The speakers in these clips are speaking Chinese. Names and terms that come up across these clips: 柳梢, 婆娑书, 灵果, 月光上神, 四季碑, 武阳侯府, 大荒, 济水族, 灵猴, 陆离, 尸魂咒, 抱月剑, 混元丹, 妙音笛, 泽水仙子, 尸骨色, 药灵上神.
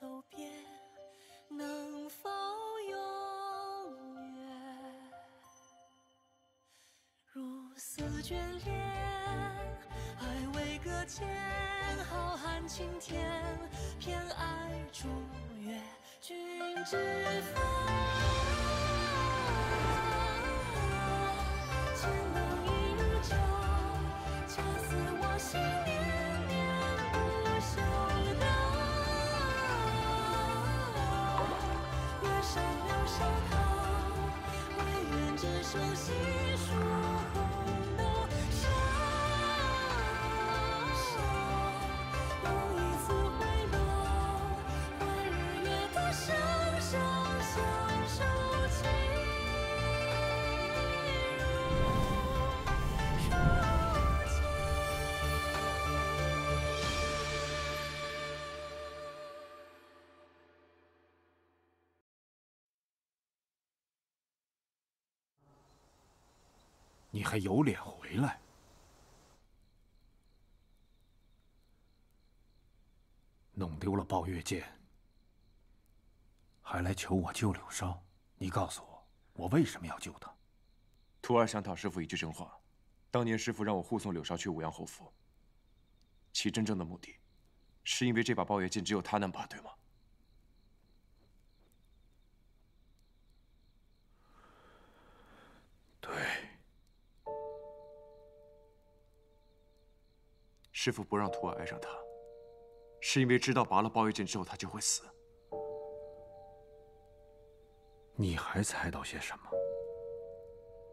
走遍，能否永远如丝眷恋？爱为搁浅，浩瀚青天，偏爱逐月，君之分。 你还有脸回来？弄丢了抱月剑，还来求我救柳梢？你告诉我，我为什么要救他？徒儿想讨师傅一句真话。当年师傅让我护送柳梢去武阳侯府，其真正的目的，是因为这把抱月剑只有他能把，对吗？ 师父不让徒儿爱上他，是因为知道拔了抱月剑之后他就会死。你还猜到些什么？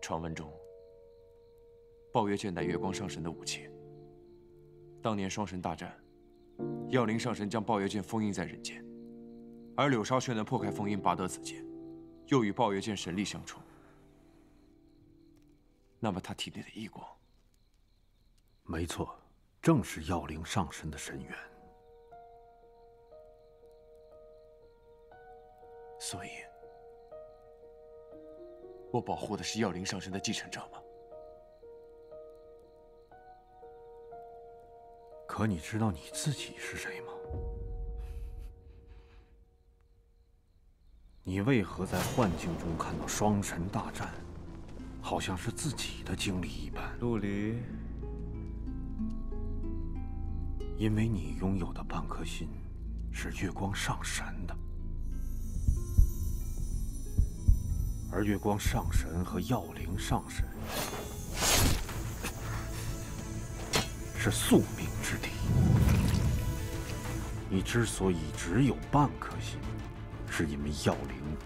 传闻中，抱月剑乃月光上神的武器。当年双神大战，药灵上神将抱月剑封印在人间，而柳梢却能破开封印，拔得此剑，又与抱月剑神力相冲。那么他体内的异光，没错。 正是药灵上神的神源，所以，我保护的是药灵上神的继承者吗？可你知道你自己是谁吗？你为何在幻境中看到双神大战，好像是自己的经历一般？陆离。 因为你拥有的半颗心，是月光上神的，而月光上神和药灵上神是宿命之敌。你之所以只有半颗心，是因为药灵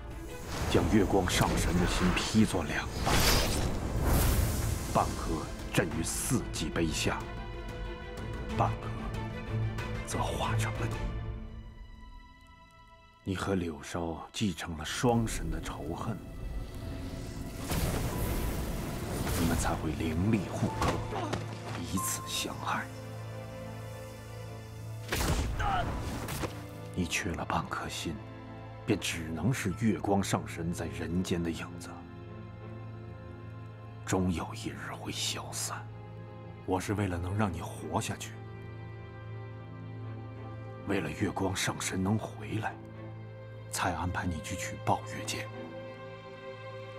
将月光上神的心劈作两半，半颗震于四季碑下，半颗。 则化成了你，你和柳梢继承了双神的仇恨，你们才会灵力互克，彼此相害。你缺了半颗心，便只能是月光上神在人间的影子，终有一日会消散。我是为了能让你活下去。 为了月光上神能回来，才安排你去取抱月剑。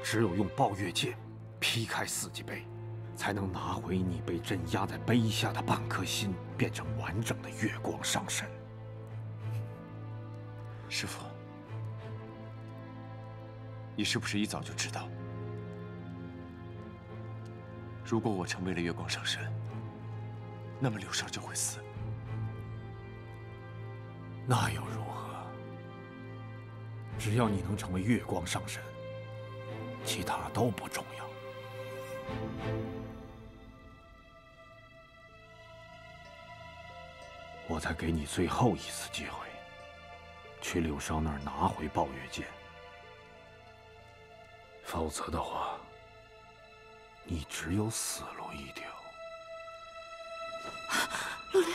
只有用抱月剑劈开四季碑，才能拿回你被镇压在碑下的半颗心，变成完整的月光上神。师父，你是不是一早就知道，如果我成为了月光上神，那么柳梢就会死？ 那又如何？只要你能成为月光上神，其他都不重要。我再给你最后一次机会，去柳梢那儿拿回抱月剑。否则的话，你只有死路一条。陆离。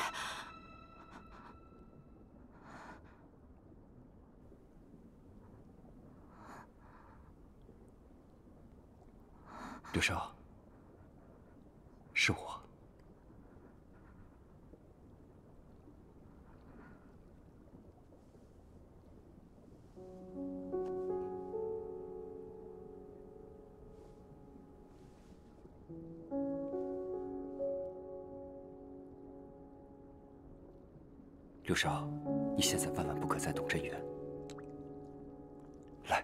柳梢，是我。刘少，你现在万万不可再动真元。来，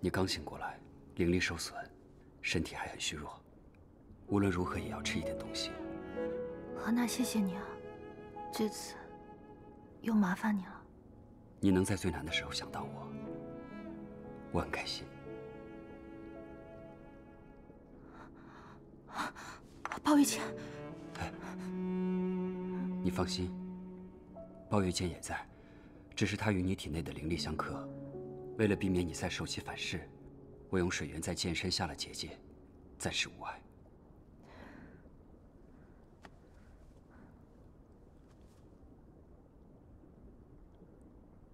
你刚醒过来，灵力受损，身体还很虚弱，无论如何也要吃一点东西。何娜，谢谢你啊，这次又麻烦你了。你能在最难的时候想到我，我很开心。 鲍玉谦，你放心，鲍玉谦也在，只是他与你体内的灵力相克，为了避免你再受其反噬，我用水源在剑身下了结界，暂时无碍。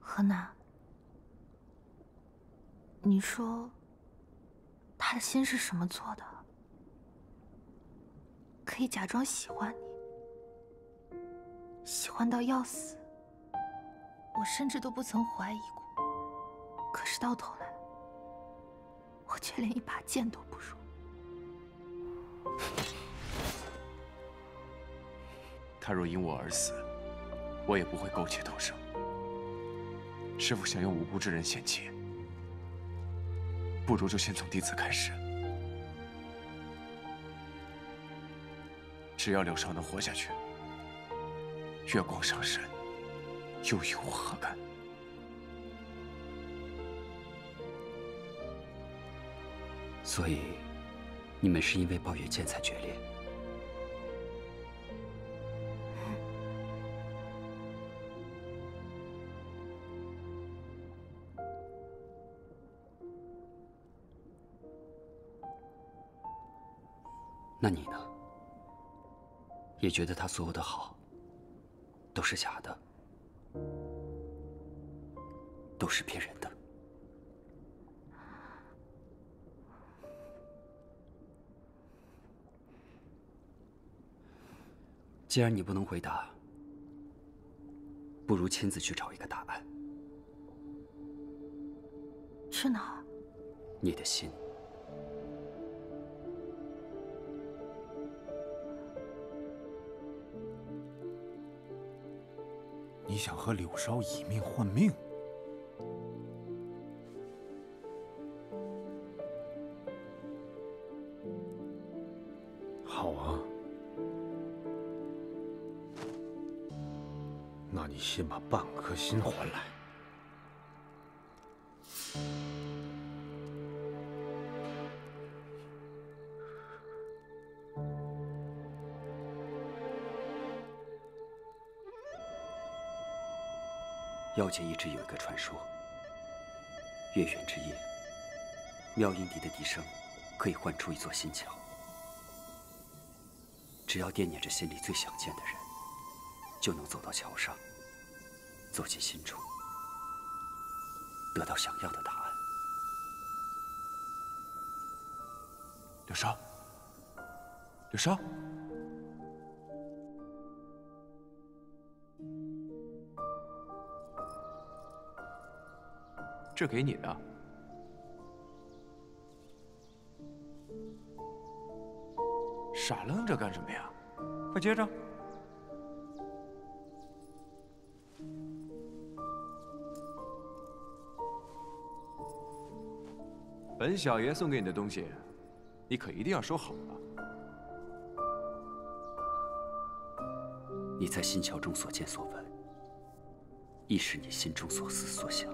何南，你说他的心是什么做的？ 可以假装喜欢你，喜欢到要死。我甚至都不曾怀疑过，可是到头来，我却连一把剑都不如。他若因我而死，我也不会苟且偷生。师父想用无辜之人献祭，不如就先从弟子开始。 只要柳少能活下去，月光上神又与我何干？所以，你们是因为抱月剑才决裂。那你呢？ 也觉得他所有的好，都是假的，都是骗人的。既然你不能回答，不如亲自去找一个答案。去哪儿？你的心。 你想和柳梢以命换命？好啊，那你先把半颗心还来。药界一直有一个传说：月圆之夜，妙音笛的笛声可以唤出一座心桥。只要惦念着心里最想见的人，就能走到桥上，走进心中，得到想要的答案。柳梢，柳梢。 这给你的，傻愣着干什么呀？快接着。本小爷送给你的东西，你可一定要收好了。你在心桥中所见所闻，亦是你心中所思所想。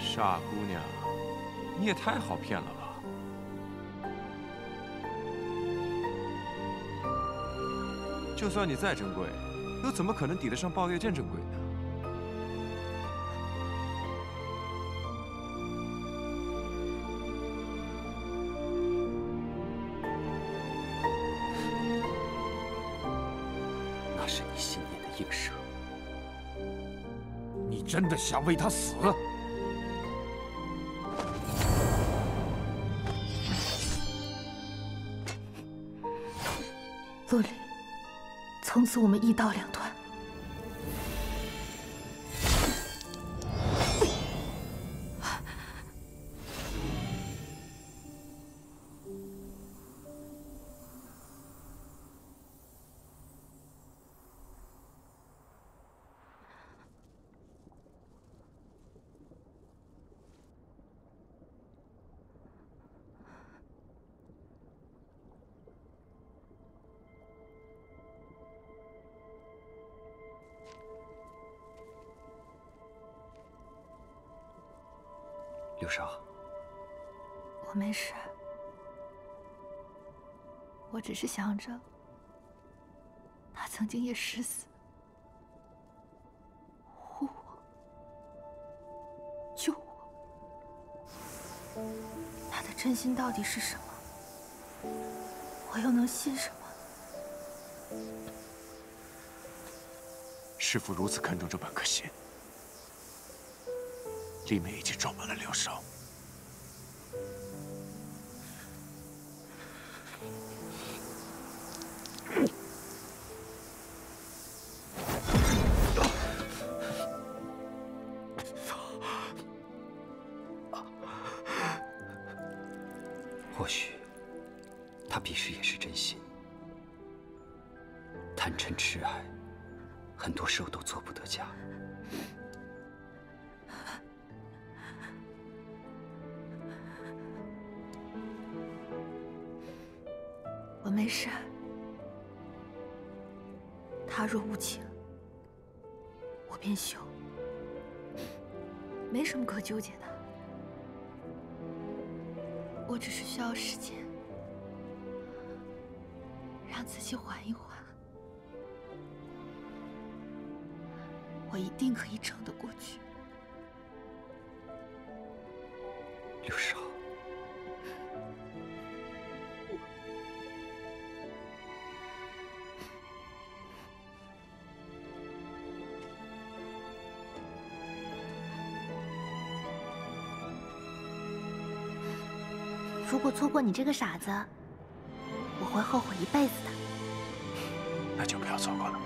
傻姑娘，你也太好骗了吧！就算你再珍贵，又怎么可能抵得上抱月剑珍贵呢？ 那是你心念的映射，真的想为他死？ 洛离，从此我们一刀两断。柳梢，我没事，我只是想着，他曾经也誓死护我、救我，他的真心到底是什么？我又能信什么？师父如此看重这半颗心。 里面已经装满了柳梢。或许，他彼时也是真心。贪嗔痴爱，很多时候都做不得家。 我没事。他若无情，我便休，没什么可纠结的。我只是需要时间，让自己缓一缓。我一定可以撑得过去。柳梢。 如果错过你这个傻子，我会后悔一辈子的。那就不要错过了。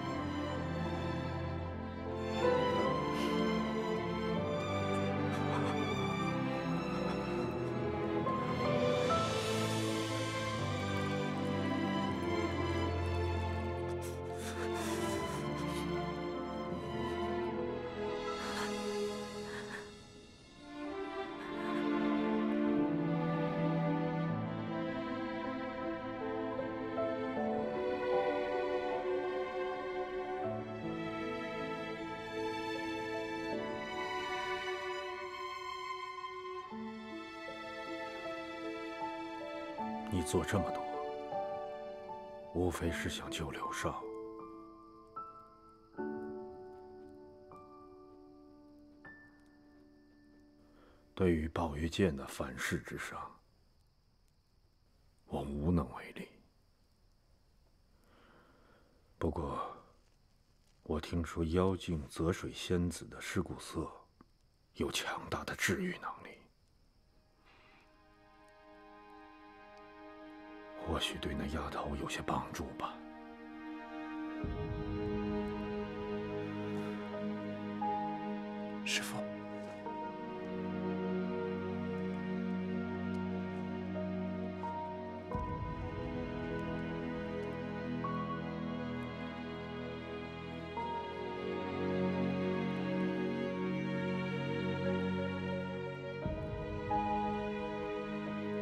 你做这么多，无非是想救柳梢。对于鲍鱼剑的反噬之伤，我无能为力。不过，我听说妖精泽水仙子的尸骨色有强大的治愈能力。 或许对那丫头有些帮助吧。师父，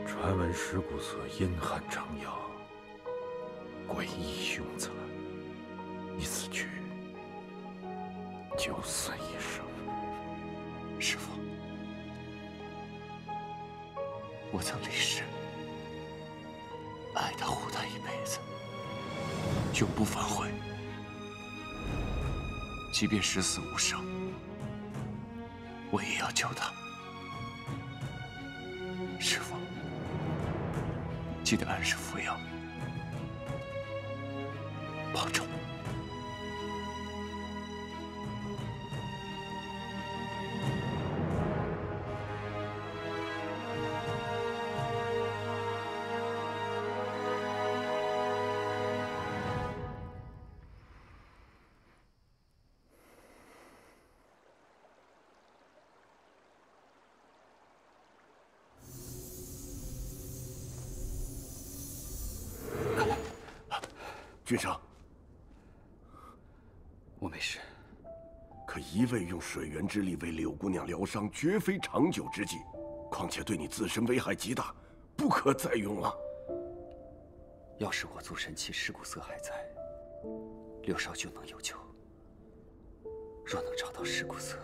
传闻尸骨色阴寒成妖，诡异凶残，一死去就死一生。师父，我曾立誓，爱他护他一辈子，永不反悔，即便十死无生，我也要救他。师父。 记得按时服药，保重。君生，我没事。可一味用水源之力为柳姑娘疗伤，绝非长久之计。况且对你自身危害极大，不可再用了。要是我族神器尸骨色还在，柳少就能有救。若能找到尸骨色，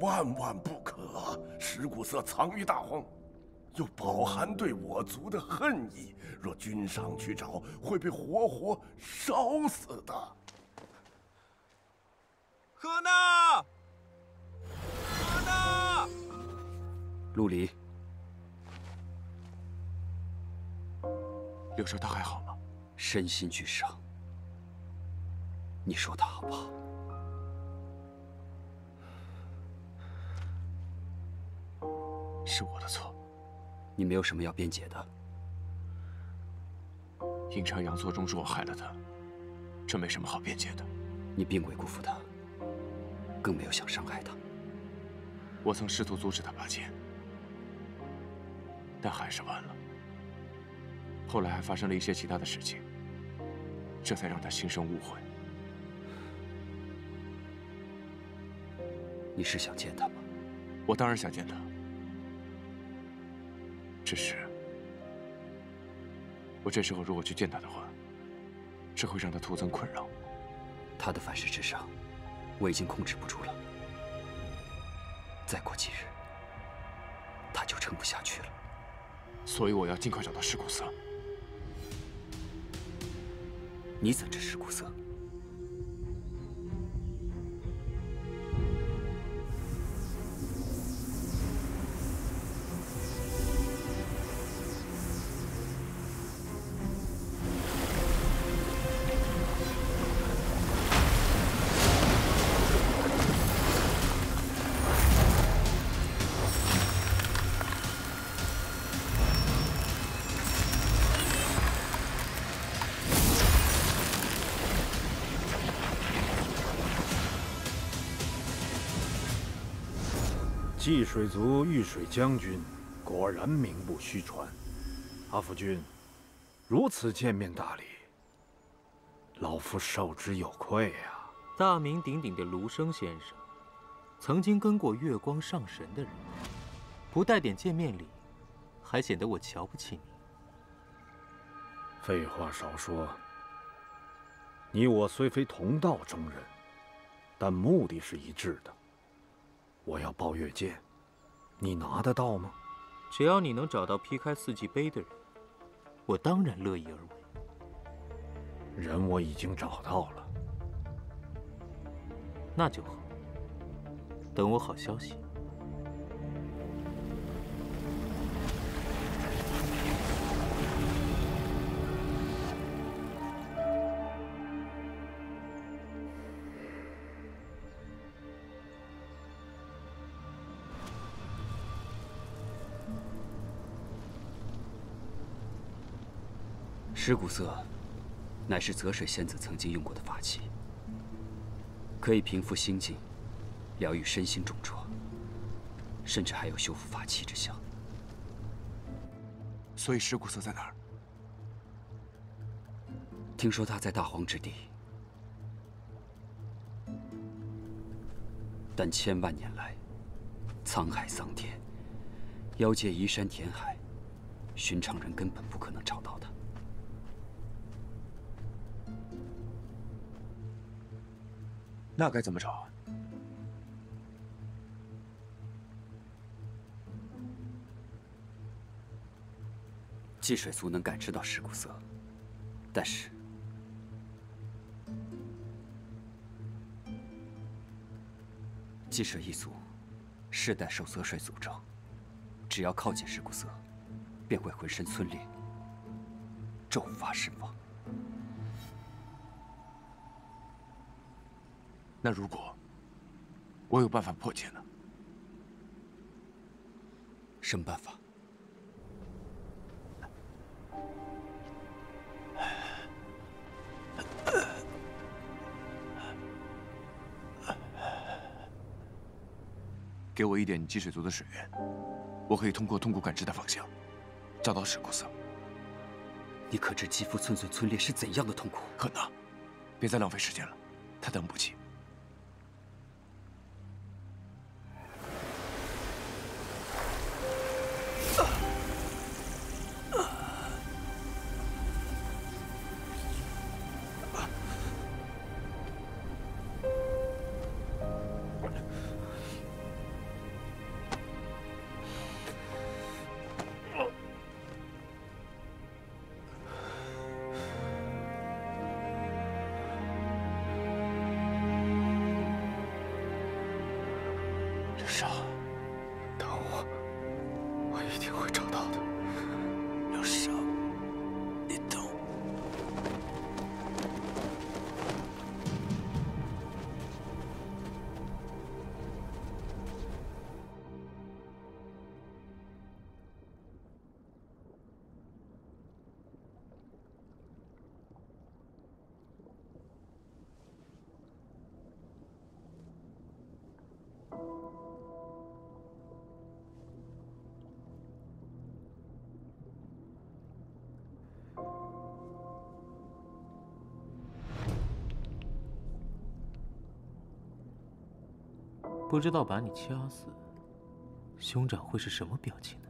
万万不可！尸骨色藏于大荒。 又饱含对我族的恨意，若君上去找，会被活活烧死的。何娜，何娜，陆离，柳少他还好吗？身心俱伤，你说他好不好？ 是我的错。 你没有什么要辩解的。阴差阳错中是我害了他，这没什么好辩解的。你并未辜负他，更没有想伤害他。我曾试图阻止他拔剑，但还是晚了。后来还发生了一些其他的事情，这才让他心生误会。你是想见他吗？我当然想见他。 只是，我这时候如果去见他的话，这会让他徒增困扰。他的反噬之伤，我已经控制不住了。再过几日，他就撑不下去了。所以我要尽快找到尸骨色。你怎知尸骨色？济水族御水将军果然名不虚传，阿福君，如此见面大礼，老夫受之有愧呀、啊。大名鼎鼎的卢生先生，曾经跟过月光上神的人，不带点见面礼，还显得我瞧不起你。废话少说，你我虽非同道中人，但目的是一致的。 我要抱月剑，你拿得到吗？只要你能找到劈开四季碑的人，我当然乐意而为。人我已经找到了，那就好。等我好消息。 尸骨色，乃是泽水仙子曾经用过的法器，可以平复心境，疗愈身心重创，甚至还有修复法器之效。所以尸骨色在哪儿？听说他在大荒之地，但千万年来，沧海桑田，妖界移山填海，寻常人根本不可能找到他。 那该怎么找啊？济水族能感知到尸骨色，但是济水一族世代受泽水诅咒，只要靠近尸骨色，便会浑身皴裂，咒法身亡。 那如果我有办法破解呢？什么办法？给我一点积水族的水源，我可以通过痛苦感知的方向，找到尸骨色。你可知肌肤寸寸皴裂是怎样的痛苦？可能，别再浪费时间了，他等不及。 不知道把你掐死，兄长会是什么表情呢？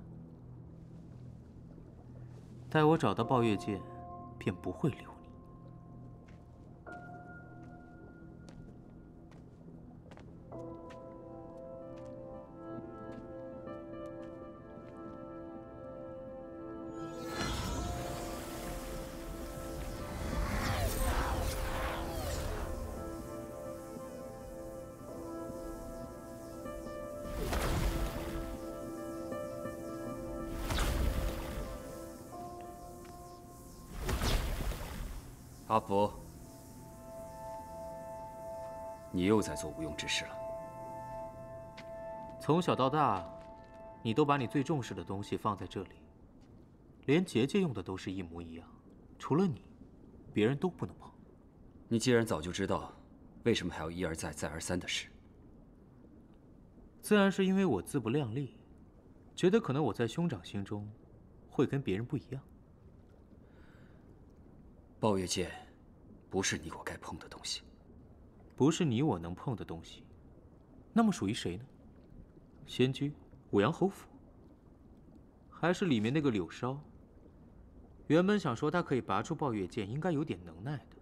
待我找到抱月剑，便不会留你。 阿福，你又在做无用之事了。从小到大，你都把你最重视的东西放在这里，连结界用的都是一模一样，除了你，别人都不能碰。你既然早就知道，为什么还要一而再、再而三的试？自然是因为我自不量力，觉得可能我在兄长心中会跟别人不一样。 抱月剑，不是你我该碰的东西，不是你我能碰的东西，那么属于谁呢？仙居、武阳侯府，还是里面那个柳梢？原本想说他可以拔出抱月剑，应该有点能耐的，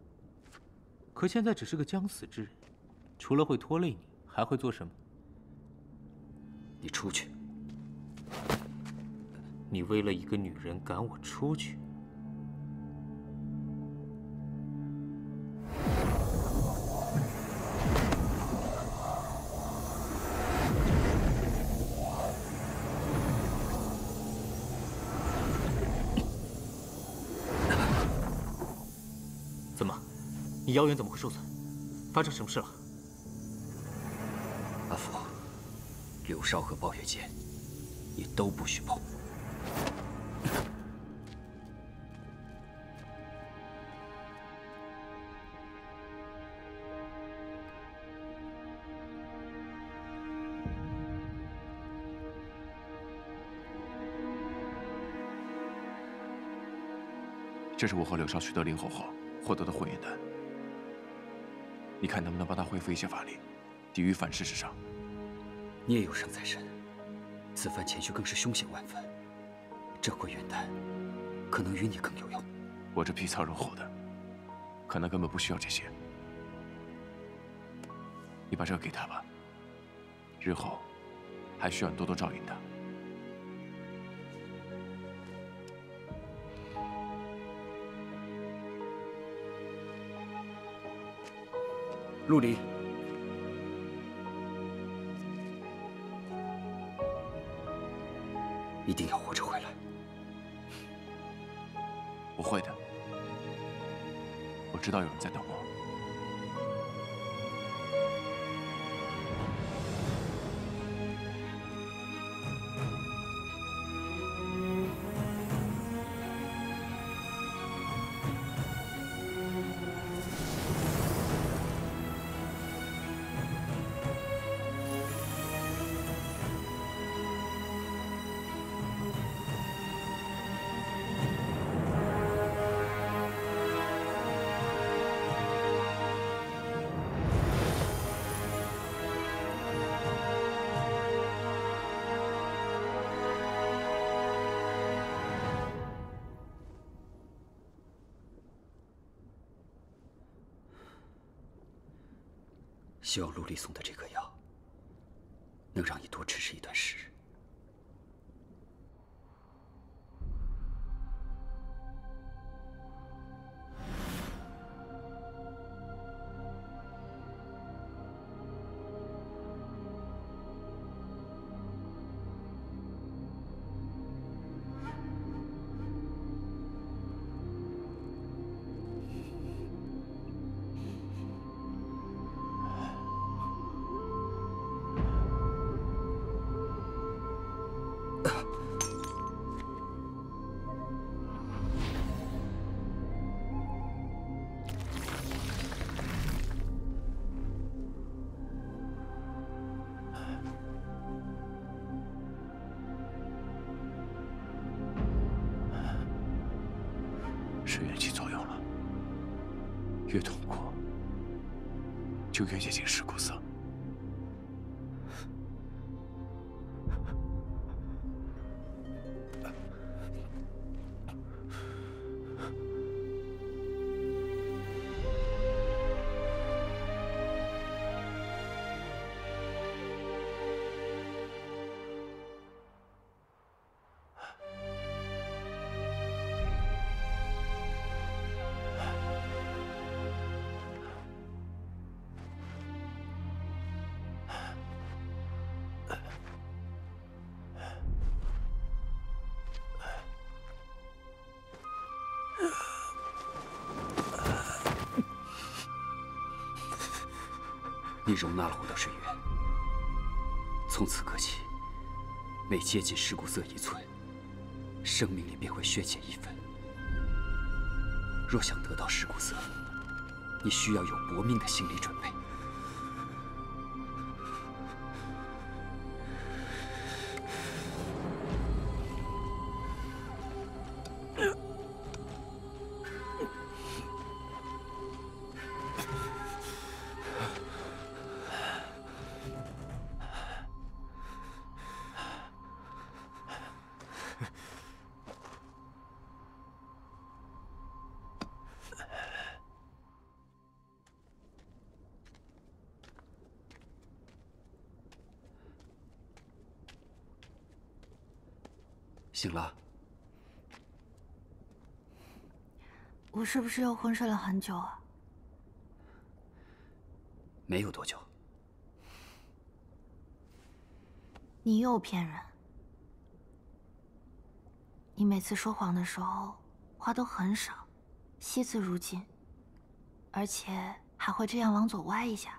可现在只是个将死之人，除了会拖累你，还会做什么？你出去！你为了一个女人赶我出去？ 你妖元怎么会受损？发生什么事了？阿福，柳梢和抱月剑，你都不许碰。这是我和柳梢取得灵猴后获得的混元丹。 你看能不能帮他恢复一些法力，抵御反噬之伤。你也有伤在身，此番前去更是凶险万分。这混元丹可能与你更有用。我这皮糙肉厚的，可能根本不需要这些。你把这个给他吧，日后还需要你多多照应他。 陆离，一定要活着回来。我会的，我知道有人在等我。希望陆丽送的这颗药能让你多支持一段时日。是元气作用了，越痛苦就越接近尸骨色。你容纳了我的水源，从此刻起，每接近尸骨色一寸，生命里便会削减一分。若想得到尸骨色，你需要有搏命的心理准备。 醒了，我是不是又昏睡了很久啊？没有多久。你又骗人！你每次说谎的时候话都很少，惜字如金，而且还会这样往左歪一下，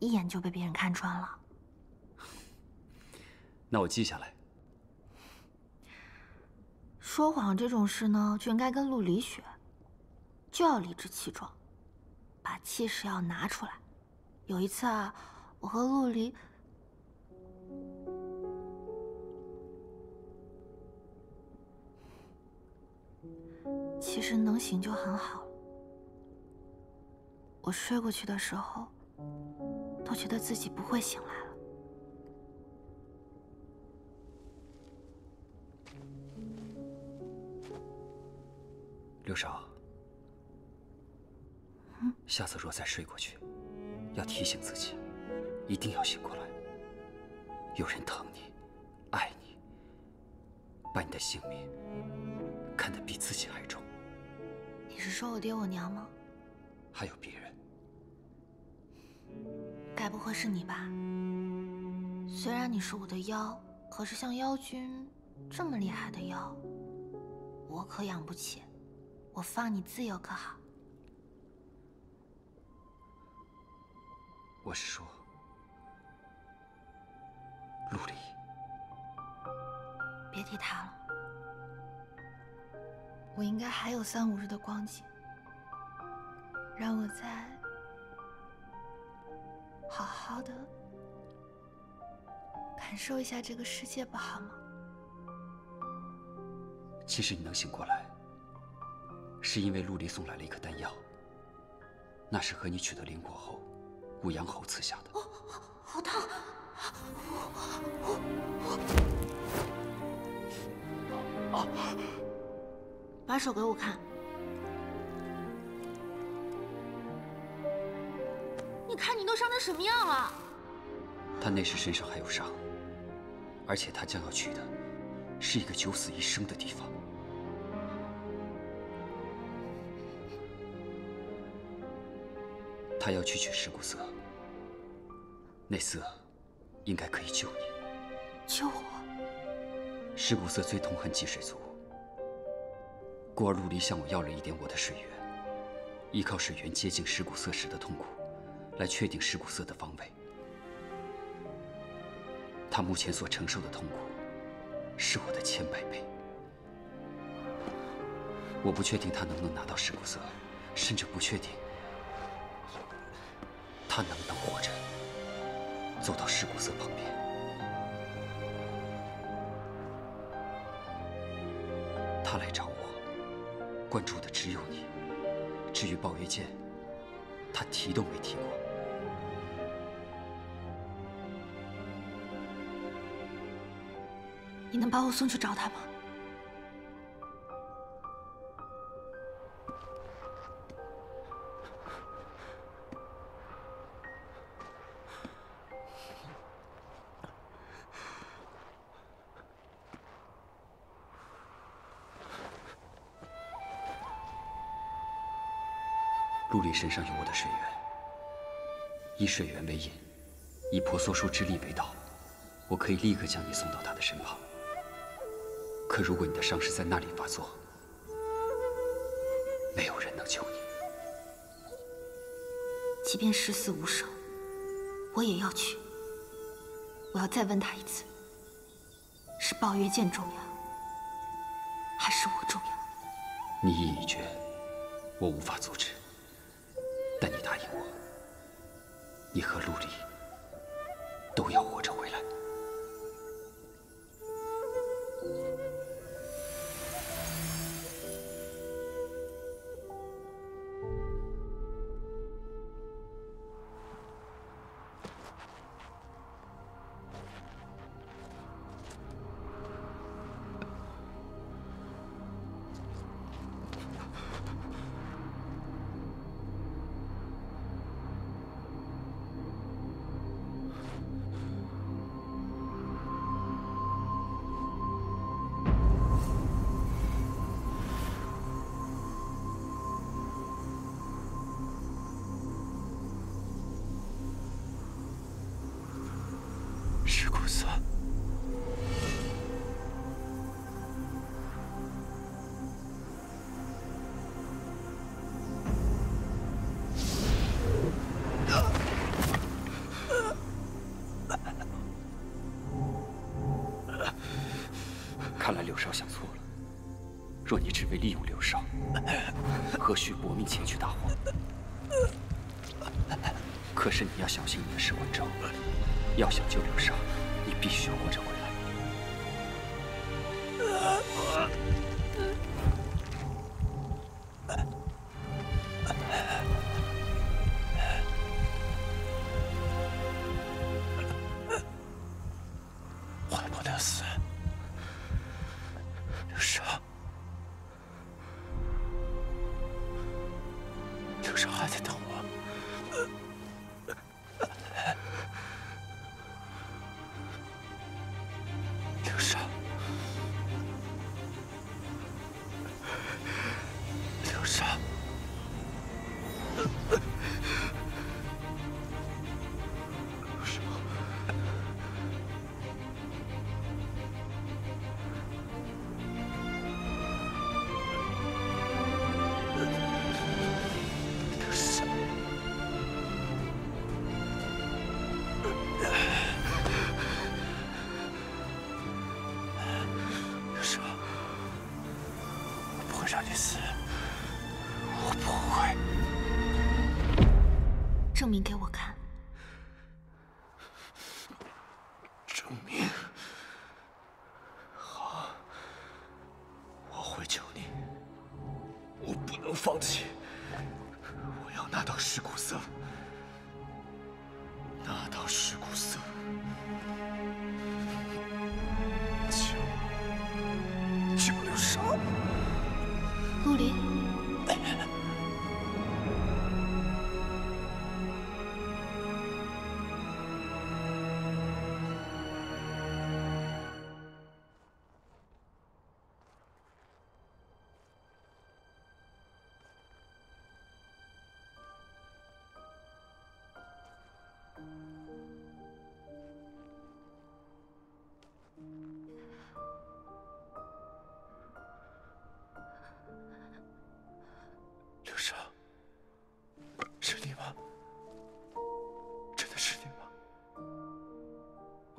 一眼就被别人看穿了。那我记下来。 说谎这种事呢，就应该跟陆离学，就要理直气壮，把气势要拿出来。有一次啊，我和陆离，其实能醒就很好了。我睡过去的时候，都觉得自己不会醒来了。 刘少，下次若再睡过去，要提醒自己，一定要醒过来。有人疼你，爱你，把你的性命看得比自己还重。你是说我爹我娘吗？还有别人？该不会是你吧？虽然你是我的妖，可是像妖君这么厉害的妖，我可养不起。 我放你自由可好？我是说，陆离，别提他了。我应该还有三五日的光景，让我再好好的感受一下这个世界，不好吗？其实你能醒过来。 是因为陆离送来了一颗丹药，那是和你取得灵果后，武阳侯赐下的。哦，好烫！把手给我看，你看你都伤成什什么样啊？他那时身上还有伤，而且他将要去的是一个九死一生的地方。他要去取尸骨色，那色应该可以救你。救我？尸骨色最痛恨济水族，故而陆离向我要了一点我的水源。 依靠水源接近尸骨色时的痛苦，来确定尸骨色的方位。他目前所承受的痛苦，是我的100000倍。我不确定他能不能拿到尸骨色，甚至不确定他能不能活着走到尸骨色旁边。 他来找我，关注的只有你。 至于抱月剑，他提都没提过。你能把我送去找他吗？陆离身上有我的水源，以水源为引，以婆娑书之力为导，我可以立刻将你送到他的身旁。可如果你的伤势在那里发作，没有人能救你。即便十死无生，我也要去。我要再问他一次：是抱月剑重要，还是我重要？你意已决，我无法阻止。 但你答应我，你和陆离都要活着回来。看来柳梢想错了。若你只为利用柳梢，何须搏命前去大荒？可是你要小心你的尸魂咒，要想救柳梢，你必须活着回来。 证明给我看。证明。好，我会救你。我不能放弃，我要拿到尸骨色，拿到尸骨色。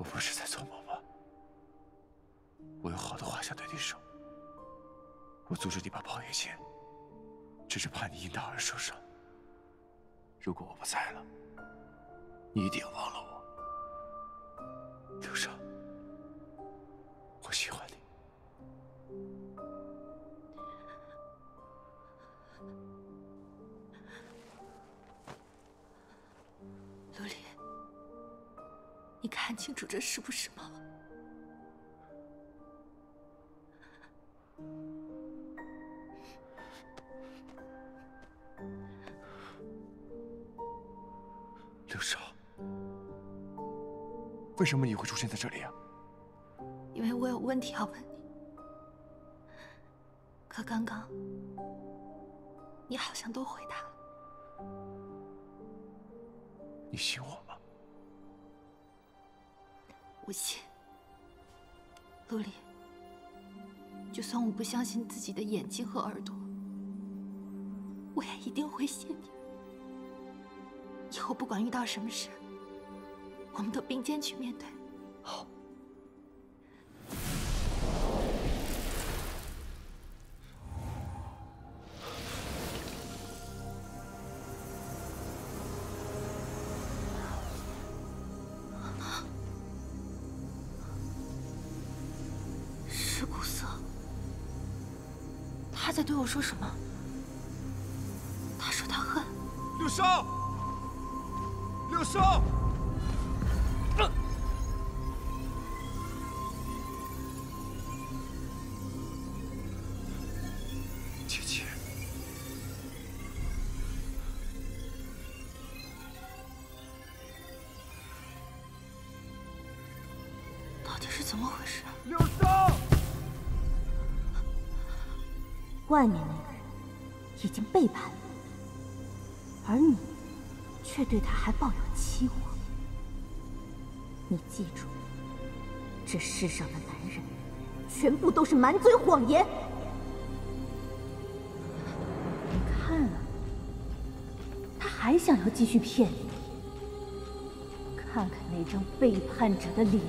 我不是在做梦吧？我有好多话想对你说。我阻止你把报也签，只是怕你因他而受伤。如果我不在了，你一定忘了我。刘少，我喜欢你。 琉璃，你看清楚这是不是梦？刘少，为什么你会出现在这里啊？因为我有问题要问你，可刚刚你好像都回答了。 你信我吗？我信。陆离，就算我不相信自己的眼睛和耳朵，我也一定会信你。以后不管遇到什么事，我们都并肩去面对。好。他在对我说什么？他说他恨柳梢，柳梢，姐姐，到底是怎么回事？柳梢。 外面那个人已经背叛了你，而你却对他还抱有期望。你记住，这世上的男人全部都是满嘴谎言。你看啊，他还想要继续骗你。看看那张背叛者的脸。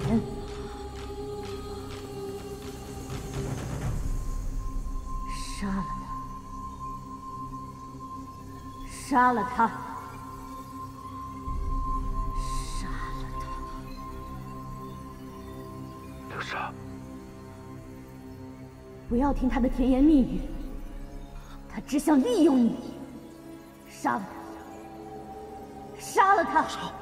杀了他！杀了他！杀了他！刘少，不要听他的甜言蜜语，他只想利用你。杀了他！杀了他！好。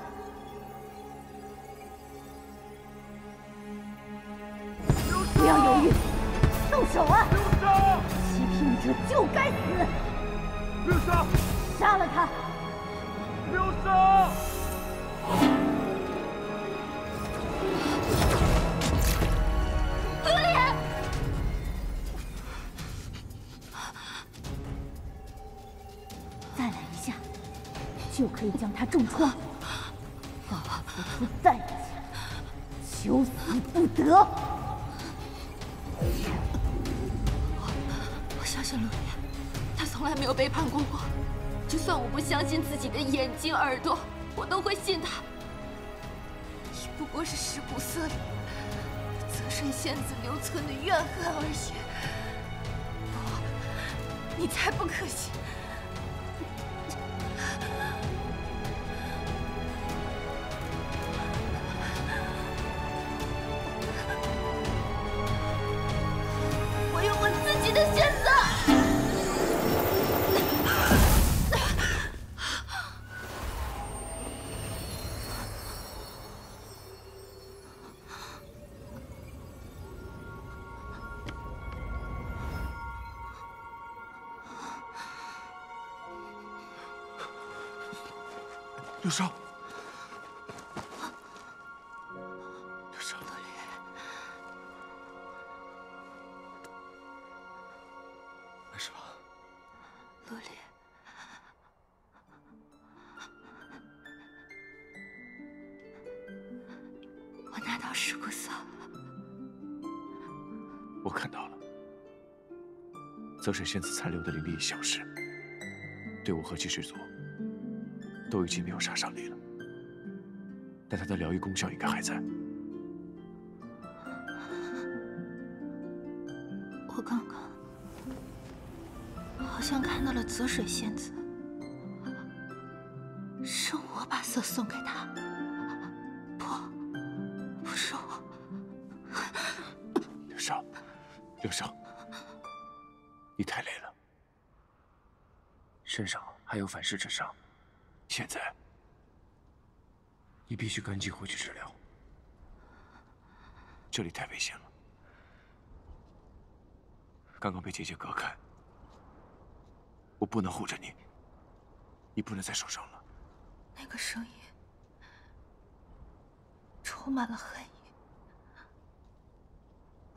不要犹豫，动手啊！ 这就该死！刘少，杀了他！刘少，德烈，再来一下，就可以将他重创。让他付出代价，求死不得！ 陆离，他从来没有背叛过我。就算我不相信自己的眼睛、耳朵，我都会信他。你不过是食古色里泽顺仙子留存的怨恨而已。不，你才不可信。我用我自己的仙子。 柳梢，柳梢，德烈，没什么。德烈，我拿到尸骨扫了，我看到了，泽水仙子残留的灵力一小时，对我和祭水族。 都已经没有杀伤力了，但它的疗愈功效应该还在。我看看，好像看到了泽水仙子，是我把色送给她。不是我。刘少，你太累了，身上还有反噬之伤，现在你必须赶紧回去治疗，这里太危险了。 刚刚被姐姐隔开，我不能护着你，你不能再受伤了。那个声音充满了恨意，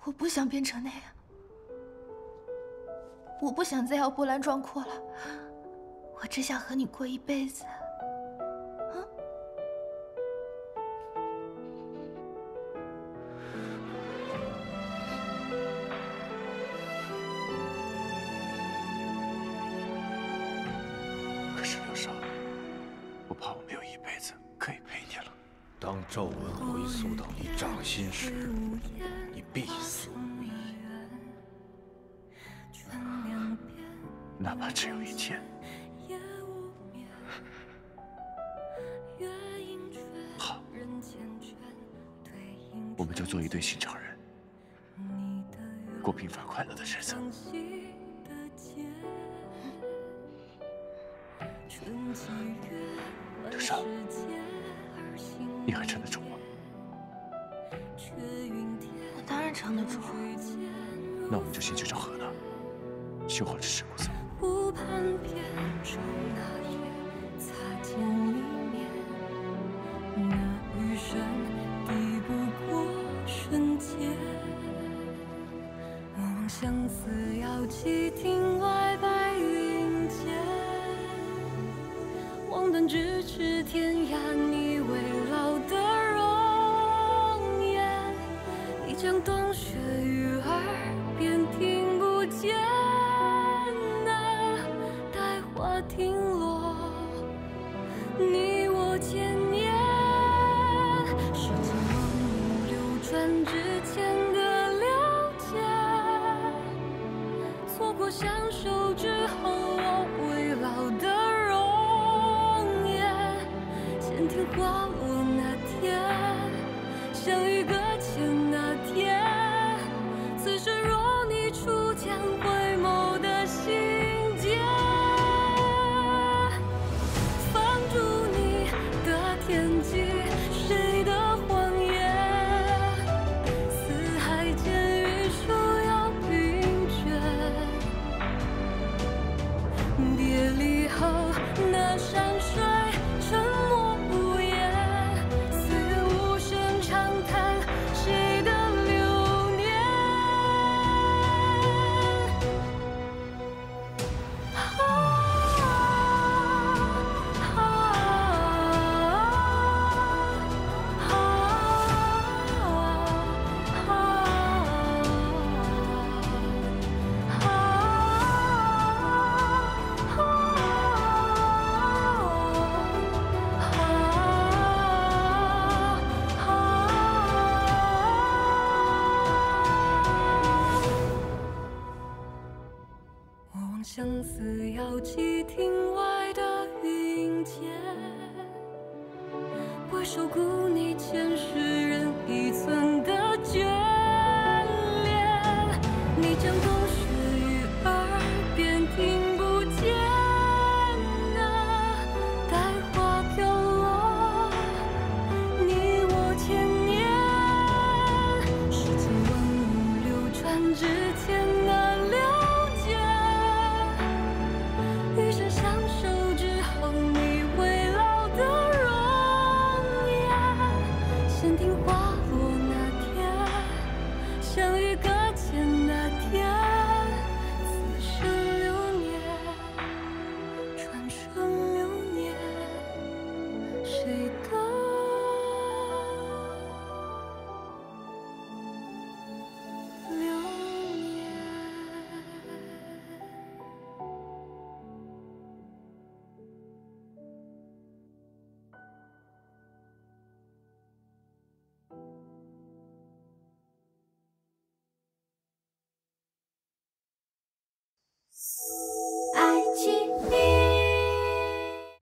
我不想变成那样，我不想再要波澜壮阔了，我只想和你过一辈子。 皱纹回溯到你掌心时，你必死无疑。哪怕只有一天，好，我们就做一对寻常人，过平凡快乐的日子。德少。 你还撑得住吗？我当然撑得住。那我们就先去找河南，修好这尸骨葬。回首故你前世人。